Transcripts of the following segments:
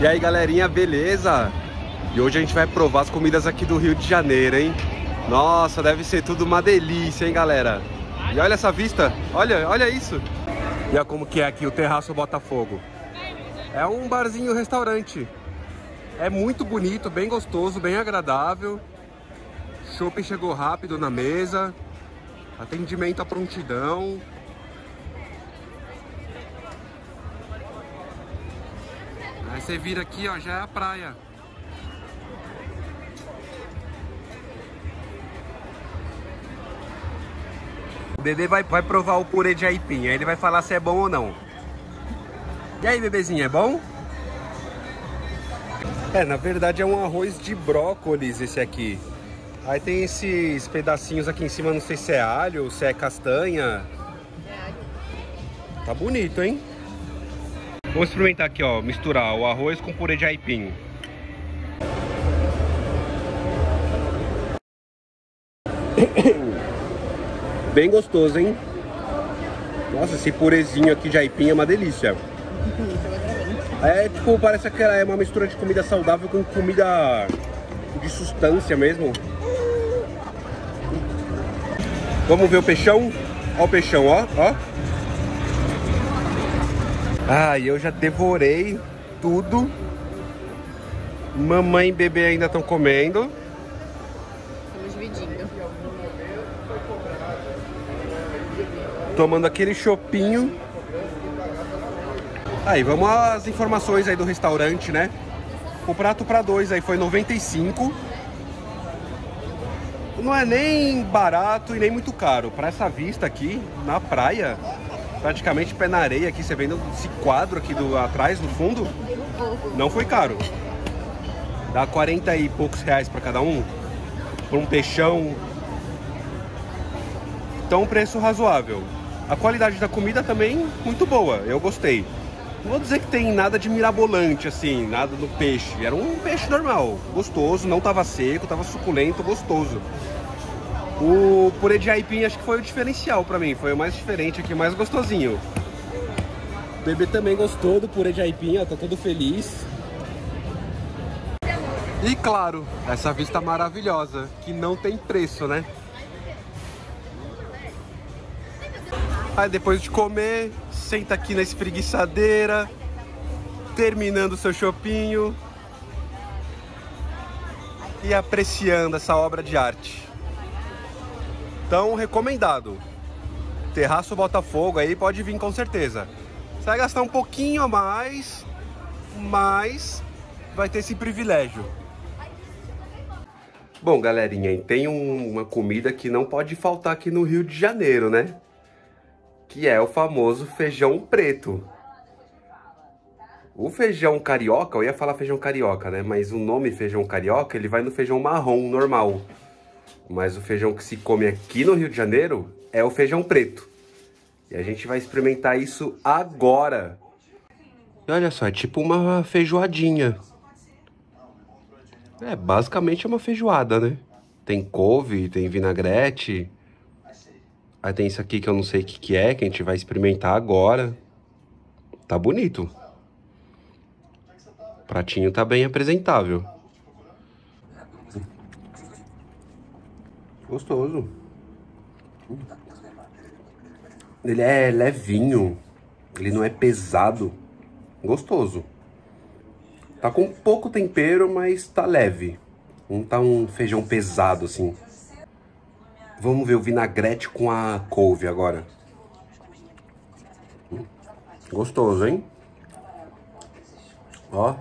E aí, galerinha, beleza? E hoje a gente vai provar as comidas aqui do Rio de Janeiro, hein? Nossa, deve ser tudo uma delícia, hein, galera? E olha essa vista, olha isso. E olha como que é aqui o Terraço Botafogo. É um barzinho, restaurante. É muito bonito, bem gostoso, bem agradável. Chopp chegou rápido na mesa. Atendimento à prontidão. Aí você vira aqui, ó, já é a praia. O bebê vai provar o purê de aipim, aí ele vai falar se é bom ou não. E aí, bebezinho, é bom? É, na verdade é um arroz de brócolis esse aqui. Aí tem esses pedacinhos aqui em cima, não sei se é alho ou se é castanha. É alho. Tá bonito, hein? Vamos experimentar aqui, ó, misturar o arroz com purê de aipim. Bem gostoso, hein? Nossa, esse purezinho aqui de aipim é uma delícia. É tipo, parece que é uma mistura de comida saudável com comida de sustância mesmo. Vamos ver o peixão? Ó o peixão, ó, ó. Ah, eu já devorei tudo. Mamãe e bebê ainda estão comendo. Estamos dividindo. Tomando aquele chopinho. Aí, vamos às informações aí do restaurante, né? O prato para dois aí foi 95. Não é nem barato e nem muito caro. Para essa vista aqui, na praia, praticamente pé na areia aqui, você vendo esse quadro aqui atrás, no fundo, não foi caro. Dá 40 e poucos reais para cada um, por um peixão. Então, um preço razoável. A qualidade da comida também muito boa, eu gostei. Não vou dizer que tem nada de mirabolante, assim, nada no peixe. Era um peixe normal, gostoso, não tava seco, tava suculento, gostoso. O purê de aipim acho que foi o diferencial pra mim, foi o mais diferente aqui, mais gostosinho. O bebê também gostou do purê de aipim, ó, tá todo feliz. E claro, essa vista maravilhosa, que não tem preço, né? Aí depois de comer, senta aqui na espreguiçadeira, terminando o seu chopinho e apreciando essa obra de arte. Então, recomendado. Terraço Botafogo aí pode vir com certeza. Você vai gastar um pouquinho a mais, mas vai ter esse privilégio. Bom, galerinha, tem uma comida que não pode faltar aqui no Rio de Janeiro, né? Que é o famoso feijão preto. O feijão carioca, eu ia falar feijão carioca, né? Mas o nome feijão carioca, ele vai no feijão marrom normal. Mas o feijão que se come aqui no Rio de Janeiro é o feijão preto. E a gente vai experimentar isso agora. E olha só, é tipo uma feijoadinha. É, basicamente é uma feijoada, né? Tem couve, tem vinagrete. Aí tem isso aqui que eu não sei o que é, que a gente vai experimentar agora. Tá bonito. O pratinho tá bem apresentável. Gostoso. Ele é levinho. Ele não é pesado. Gostoso. Tá com pouco tempero, mas tá leve. Não tá um feijão pesado assim. Vamos ver o vinagrete com a couve agora. Gostoso, hein? Ó,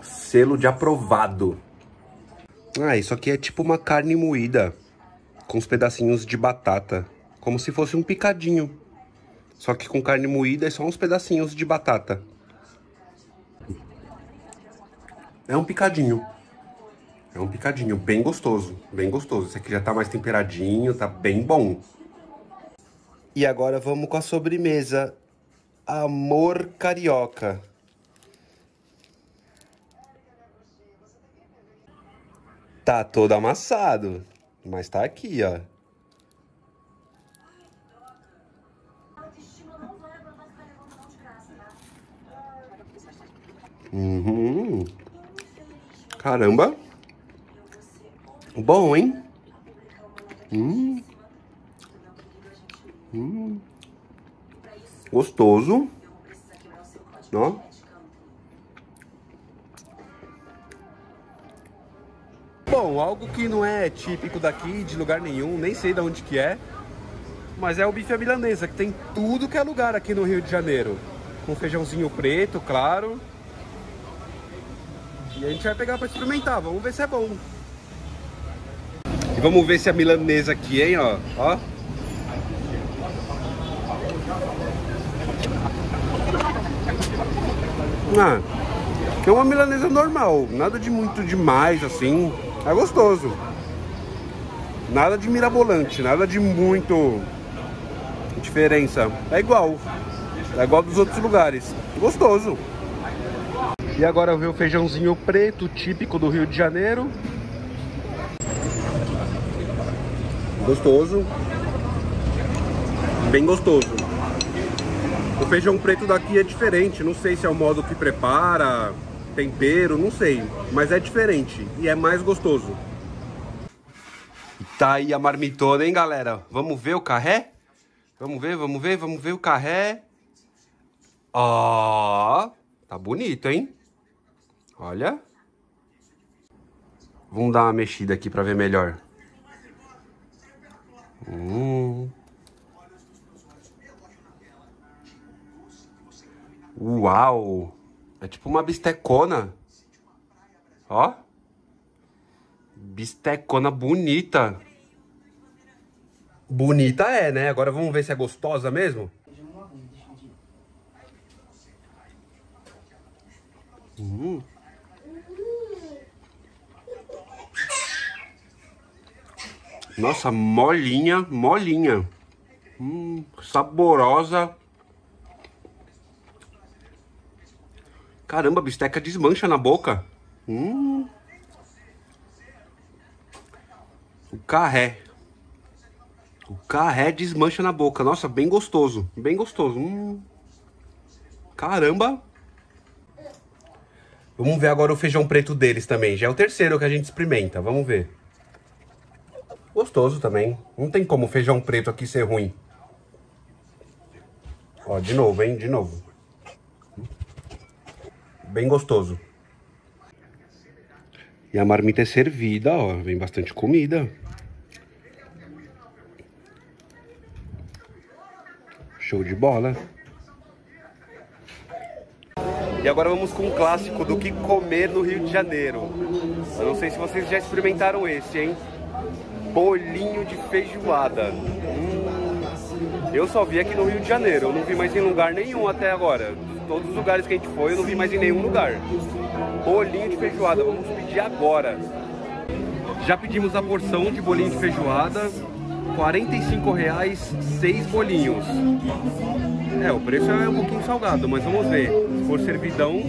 selo de aprovado. Ah, isso aqui é tipo uma carne moída com os pedacinhos de batata, como se fosse um picadinho. Só que com carne moída é só uns pedacinhos de batata. É um picadinho. É um picadinho bem gostoso, bem gostoso. Esse aqui já tá mais temperadinho, tá bem bom. E agora vamos com a sobremesa. Amor carioca. Tá todo amassado, mas tá aqui, ó. Caramba. Bom, hein? Gostoso. Ó. Bom, algo que não é típico daqui, de lugar nenhum, nem sei de onde que é, mas é o bife à milanesa, que tem tudo que é lugar aqui no Rio de Janeiro. Com feijãozinho preto, claro. E a gente vai pegar pra experimentar, vamos ver se é bom. E vamos ver se a milanesa aqui, hein, ó. Ó. Ah, é uma milanesa normal, nada de muito demais, assim. É gostoso. Nada de mirabolante, nada de muito diferença. É igual dos outros lugares. Gostoso. E agora eu vi o feijãozinho preto, típico do Rio de Janeiro. Gostoso. Bem gostoso. O feijão preto daqui é diferente, não sei se é o modo que prepara, tempero, não sei. Mas é diferente e é mais gostoso. Tá aí a marmitona, hein, galera? Vamos ver o carré? Vamos ver o carré. Ó, tá bonito, hein? Olha. Vamos dar uma mexida aqui pra ver melhor. Uau! É tipo uma bistecona. Ó. Bistecona bonita. Bonita é, né? Agora vamos ver se é gostosa mesmo. Nossa, molinha, molinha. Saborosa. Caramba, a bisteca desmancha na boca. O carré. O carré desmancha na boca. Nossa, bem gostoso. Bem gostoso. Caramba. Vamos ver agora o feijão preto deles também. Já é o terceiro que a gente experimenta. Vamos ver. Gostoso também. Não tem como o feijão preto aqui ser ruim. Ó, de novo, hein? De novo. Bem gostoso. E a marmita é servida, ó. Vem bastante comida. Show de bola. E agora vamos com um clássico do que comer no Rio de Janeiro. Eu não sei se vocês já experimentaram esse, hein? Bolinho de feijoada. Eu só vi aqui no Rio de Janeiro. Eu não vi mais em lugar nenhum até agora. Todos os lugares que a gente foi, eu não vi mais em nenhum lugar. Bolinho de feijoada, vamos pedir agora. Já pedimos a porção de bolinho de feijoada, R$45, 6 bolinhos. É, o preço é um pouquinho salgado, mas vamos ver. Se for servidão...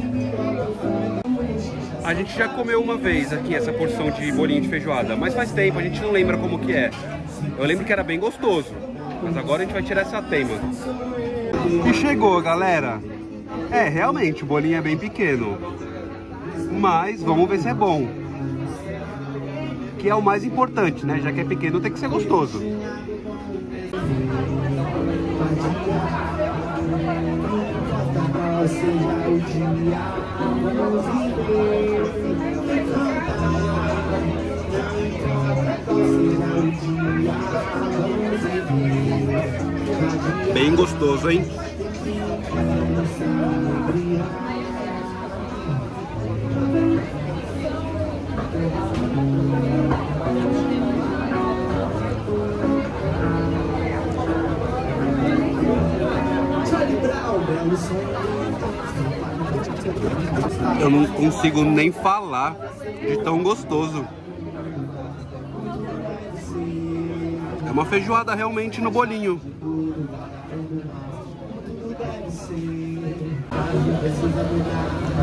A gente já comeu uma vez aqui essa porção de bolinho de feijoada, mas faz tempo, a gente não lembra como que é. Eu lembro que era bem gostoso, mas agora a gente vai tirar essa teima. E chegou, galera! É, realmente, o bolinho é bem pequeno. Mas vamos ver se é bom. Que é o mais importante, né? Já que é pequeno, tem que ser gostoso. Bem gostoso, hein? Eu não consigo nem falar de tão gostoso. É uma feijoada realmente no bolinho.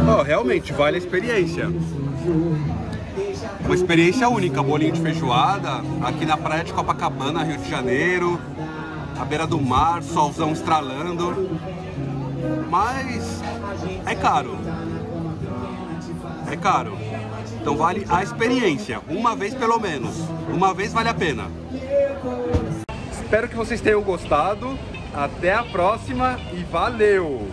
Oh, realmente vale a experiência. Uma experiência única, bolinho de feijoada aqui na praia de Copacabana, Rio de Janeiro, à beira do mar, solzão estralando. Mas é caro. é caro. Então vale a experiência, uma vez pelo menos. Uma vez vale a pena. Espero que vocês tenham gostado. Até a próxima e valeu!